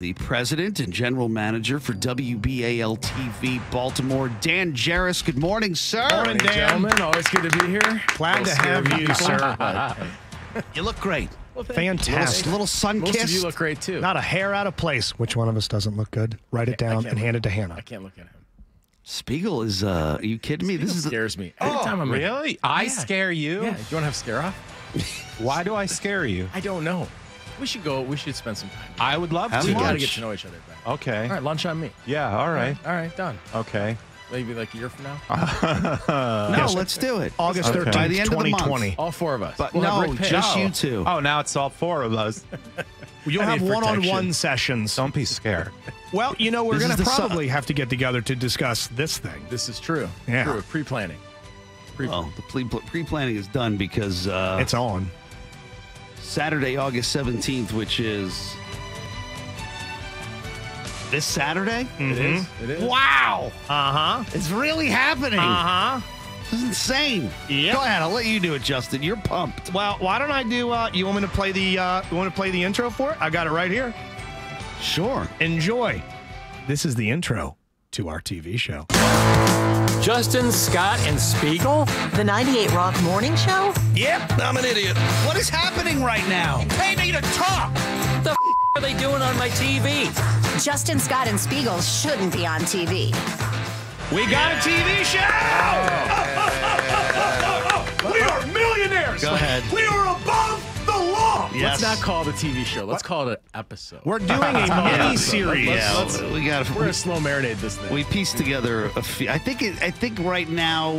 The president and general manager for WBAL-TV Baltimore, Dan Joerres. Good morning, sir. Morning, Dan. Gentlemen. Always good to be here. Glad to have you, sir. You look great. Well, fantastic. A little sun-kissed. Most of you look great, too. Not a hair out of place. Which one of us doesn't look good? Write it down and hand it to Hannah. I can't look at him. Spiegel is, are you kidding me? Spiegel scares me. Every time I'm really? I scare you? Yeah. Do you want to have scare-off? Why do I scare you? I don't know. We should go. We should spend some time. I would love to. We got to get to know each other better. Okay. All right, lunch on me. Yeah, all right. All right, done. Okay. Maybe like a year from now? No, let's do it. August 13th, by the end 2020. Of the month. All four of us. But we'll no, just you two. Oh, now it's all four of us. You'll have one-on-one sessions. Don't be scared. Well, you know, we're going to probably have to get together to discuss this thing. This is true. Yeah. True. Pre-planning. Well, the pre-planning is done because... it's on. Saturday, August 17th, which is... This Saturday? Mm-hmm. It is. It is. Wow. Uh-huh. It's really happening. Uh-huh. This is insane. Yep. Go ahead. I'll let you do it, Justin. You're pumped. Well, why don't I do... you want me to play the intro for it? I got it right here. Sure. Enjoy. This is the intro to our TV show. Justin, Scott, and Spiegel? The 98 Rock Morning Show? Yep, I'm an idiot. What is happening right now? You pay me to talk! What the f*** are they doing on my TV? Justin, Scott, and Spiegel shouldn't be on TV. We got a TV show! Oh. We are millionaires! Go ahead. We are above the law! Yes. Let's not call it a TV show. Let's call it an episode. We're doing a mini-series. We're going to slow marinate this thing. We pieced together a few. I think right now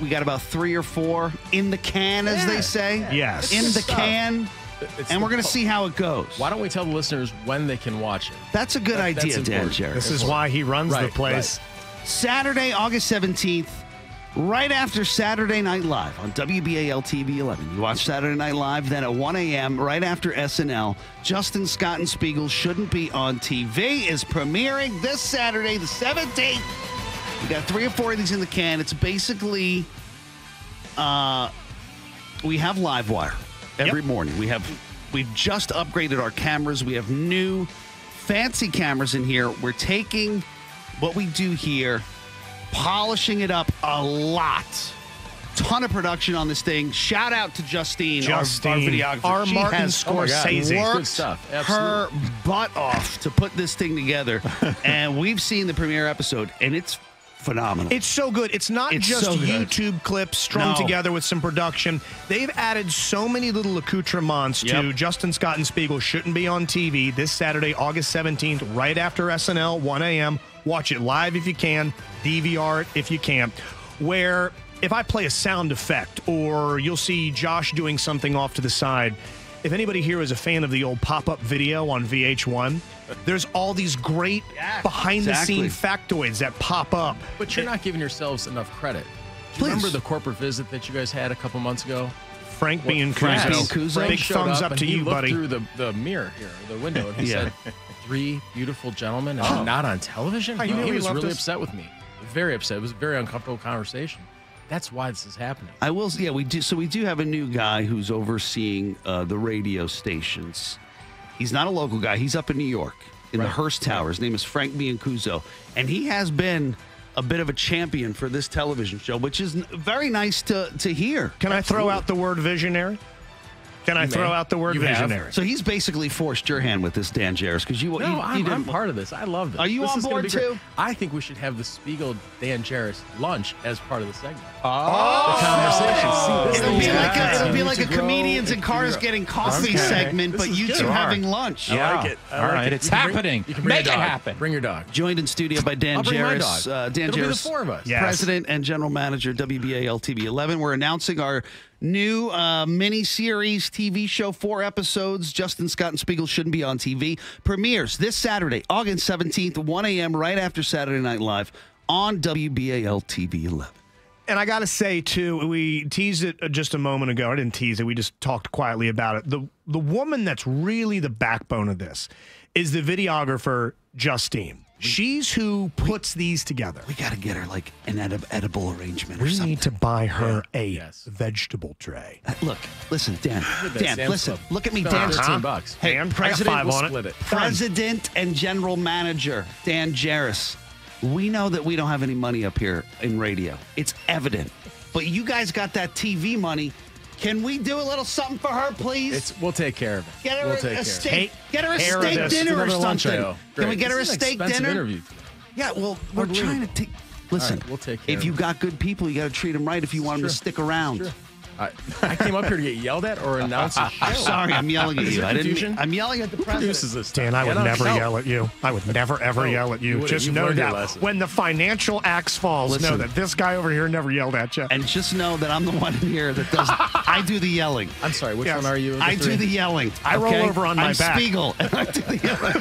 we got about 3 or 4 in the can, as they say. Yeah. Yes. In the can. And we're going to see how it goes. Why don't we tell the listeners when they can watch it? That's a good idea, Dan Joerres. This is why he runs the place. Right. Saturday, August 17th, right after Saturday Night Live on WBAL-TV 11. You watch Saturday Night Live, then at 1 a.m., right after SNL, Justin, Scott, and Spiegel Shouldn't Be On TV is premiering this Saturday, the 17th. We got 3 or 4 of these in the can. It's basically, we have Livewire. Every morning we've just upgraded our cameras. We have new fancy cameras in here. We're taking what we do here, polishing it up a lot. Ton of production on this thing. Shout out to Justine, our videographer. Our Martin Scorsese worked her butt off to put this thing together, and we've seen the premiere episode, and it's phenomenal. It's so good. It's not just YouTube clips strung together with some production. They've added so many little accoutrements to Justin, Scott, and Spiegel Shouldn't Be On TV this Saturday, August 17th, right after SNL, 1 a.m. Watch it live if you can, DVR it if you can, where if I play a sound effect or you'll see Josh doing something off to the side, if anybody here is a fan of the old pop-up video on VH1, there's all these great behind-the-scene factoids that pop up. But you're not giving yourselves enough credit. Do you remember the corporate visit that you guys had a couple months ago? Frank Biancuzzo. Big thumbs up to you, buddy. He looked through the mirror here, the window, and he said, 3 beautiful gentlemen and not on television? No, he was really upset with me. Very upset. It was a very uncomfortable conversation. That's why this is happening. I will. Yeah, we do. So we do have a new guy who's overseeing the radio stations. He's not a local guy. He's up in New York in the Hearst Tower. His name is Frank Biancuzzo, and he has been a bit of a champion for this television show, which is very nice to hear. Can I throw out the word visionary? Can I throw out the word visionary? So he's basically forced your hand with this, Dan Joerres, because I'm part of this. I love this. Are you on board too? I think we should have the Spiegel Dan Joerres lunch as part of the segment. Oh, the conversation. It'll be like a comedians and cars getting coffee segment, but you two having lunch. I like it. All right, it's happening. Make it happen. Bring your dog. Joined in studio by Dan Joerres. Dan Joerres, the 4 of us, president and general manager WBAL-TV 11. We're announcing our new mini-series TV show, 4 episodes, Justin, Scott, and Spiegel Shouldn't Be On TV, premieres this Saturday, August 17th, 1 a.m., right after Saturday Night Live on WBAL-TV 11. And I got to say, too, we teased it just a moment ago. I didn't tease it. We just talked quietly about it. The woman that's really the backbone of this is the videographer, Justine. She's who puts these together. We got to get her like an edible arrangement or something. We need to buy her a vegetable tray. Look, listen, Dan, listen. Look at me, Dan. $15. Hey, I'm President and General Manager Dan Joerres. We know that we don't have any money up here in radio. It's evident. But you guys got that TV money. Can we do a little something for her, please? We'll take care of it. Get her a steak dinner or something. Can we get her a steak dinner? Yeah, well, we're trying to take... Listen, we'll take care of it. If you got good people, you got to treat them right if you want them to stick around. I came up here to get yelled at or announced a show. I'm sorry, I'm yelling at you. I'm yelling at the president. Dan, I would never yell at you. I would never, ever yell at you. Just know that when the financial axe falls, know that this guy over here never yelled at you. And just know that I'm the one here that does. I do the yelling. I'm sorry, which one are you? I do the yelling. I roll over on my back. I'm Spiegel, and I do the yelling.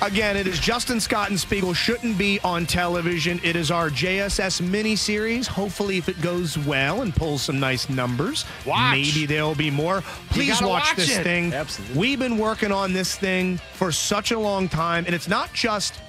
Again, it is Justin, Scott, and Spiegel Shouldn't Be on Television. It is our JSS miniseries. Hopefully, if it goes well and pulls some nice numbers, maybe there'll be more. Please watch this thing. Absolutely. We've been working on this thing for such a long time, and it's not just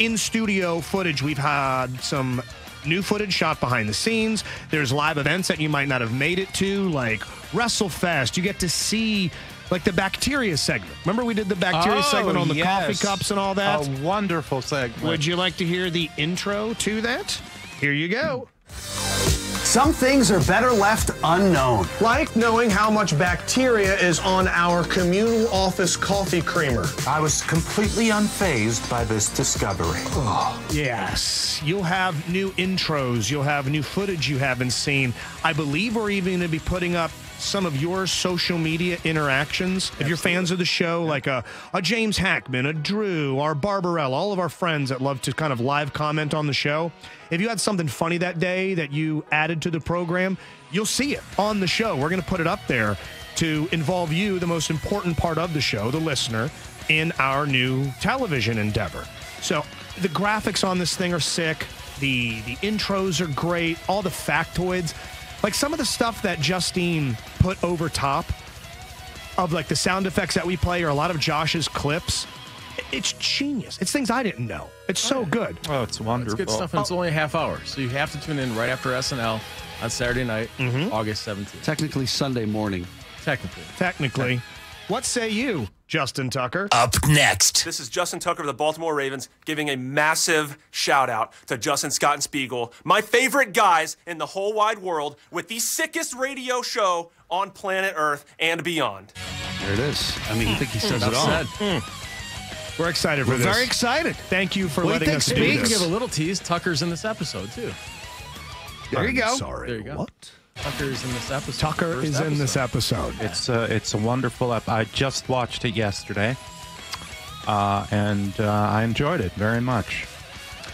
in-studio footage. We've had some new footage shot behind the scenes. There's live events that you might not have made it to, like WrestleFest. You get to see... like the bacteria segment. Remember we did the bacteria segment on the coffee cups and all that? A wonderful segment. Would you like to hear the intro to that? Here you go. Some things are better left unknown. Like knowing how much bacteria is on our communal office coffee creamer. I was completely unfazed by this discovery. Oh. Yes. You'll have new intros. You'll have new footage you haven't seen. I believe we're even going to be putting up some of your social media interactions. If you're fans of the show, like a James Hackman, a Drew, our Barbarella, all of our friends that love to kind of live comment on the show, if you had something funny that day that you added to the program, you'll see it on the show. We're going to put it up there to involve you, the most important part of the show, the listener, in our new television endeavor. So the graphics on this thing are sick. The intros are great. All the factoids. Like, some of the stuff that Justine put over top of, like, the sound effects that we play or a lot of Josh's clips, it's genius. It's things I didn't know. It's so good. Oh, it's wonderful. It's good stuff, and it's only a half hour. So you have to tune in right after SNL on Saturday night, August 17th. Technically Sunday morning. Technically. What say you, Justin Tucker? Up next. This is Justin Tucker of the Baltimore Ravens giving a massive shout-out to Justin, Scott, and Spiegel, my favorite guys in the whole wide world, with the sickest radio show on planet Earth and beyond. There it is. I mean, you think he says it all. We're excited for this. We're very excited. Thank you for letting us do this. We can give a little tease. Tucker's in this episode, too. There you go. Sorry, there you go. What? Tucker's in this episode. Tucker is in this episode. It's a wonderful app. I just watched it yesterday, and I enjoyed it very much.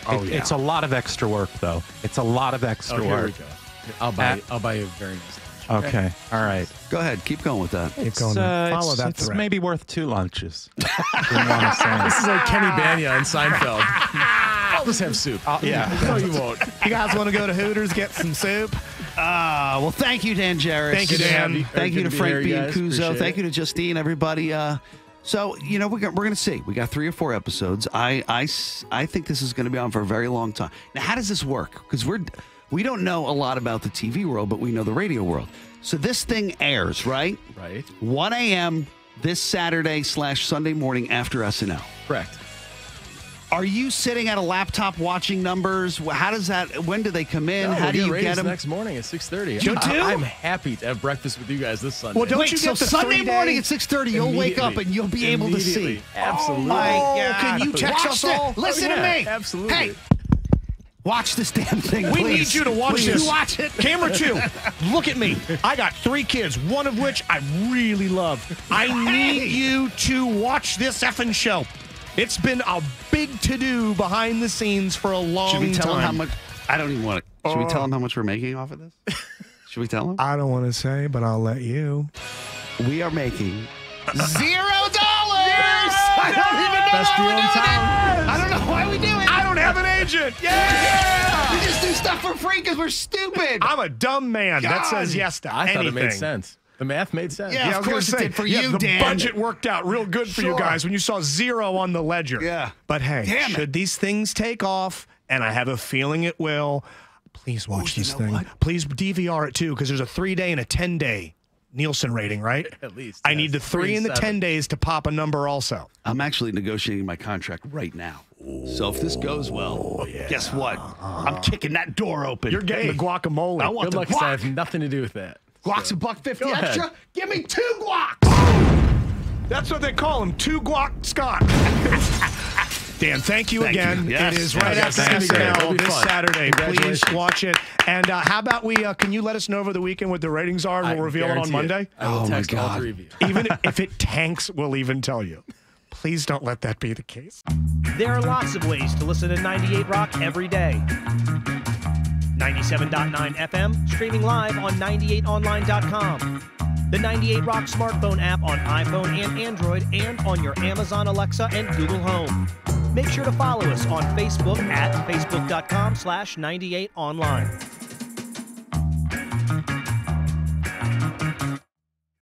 Oh, yeah. It's a lot of extra work, though. It's a lot of extra work. Here we go. I'll buy you a very nice lunch. Okay. All right. Go ahead. Keep going with that. Keep going. Follow that thread. It's maybe worth two lunches. This is like Kenny Banya on Seinfeld. I'll just have soup. No, you won't. You guys want to go to Hooters, get some soup? Well, thank you, Dan Joerres. Thank you, Dan. Thank you to Frank Biancuzzo. Thank you to Justine, everybody. So, you know, we're going to see. We got 3 or 4 episodes. I think this is going to be on for a very long time. Now, how does this work? Because we don't know a lot about the TV world, but we know the radio world. So this thing airs, right? Right. 1 a.m. this Saturday/Sunday morning after SNL. Correct. Are you sitting at a laptop watching numbers? How does that? When do they come in? No, how do you get them? Next morning at 6:30. I'm happy to have breakfast with you guys this Sunday. Well, don't you get the Sunday morning at 6:30? You'll wake up and you'll be able to see. Absolutely. Oh my God. Can you text us all? Listen to me. Absolutely. Hey, watch this damn thing. We need you to watch this. You watch it. Camera 2. Look at me. I got 3 kids, one of which I really love. I need you to watch this effing show. It's been a big to-do behind the scenes for a long time. Should we tell him how much? I don't even want to. Should we tell him how much we're making off of this? Should we tell him? I don't want to say, but I'll let you. We are making $0! I don't even know why we're doing it! I don't know why we do it! I don't have an agent! Yeah! We just do stuff for free because we're stupid! I'm a dumb man that says yes to anything. I thought it made sense. The math made sense. Yeah, of course it did for you, Dan. The budget worked out real good for you guys when you saw zero on the ledger. Yeah. But hey, should these things take off, and I have a feeling it will, please watch this thing. What? Please DVR it, too, because there's a 3-day and a 10-day Nielsen rating, right? At least. I need the 3 and the 10 days to pop a number also. I'm actually negotiating my contract right now. Ooh, so if this goes well, guess what? I'm kicking that door open. You're getting the guacamole. I want the guac. Because I have nothing to do with that. Guac's $1.50 extra? Ahead. Give me 2 guacs! That's what they call him, 2 guac Scott. Dan, thank you again. Yes. It is right after this Saturday. Please watch it. And how about we, can you let us know over the weekend what the ratings are, and we'll reveal it on Monday? I will text all 3 of you. Even if it tanks, we'll even tell you. Please don't let that be the case. There are lots of ways to listen to 98 Rock every day. 97.9 FM, streaming live on 98online.com. The 98 Rock smartphone app on iPhone and Android, and on your Amazon Alexa and Google Home. Make sure to follow us on Facebook at facebook.com/98online.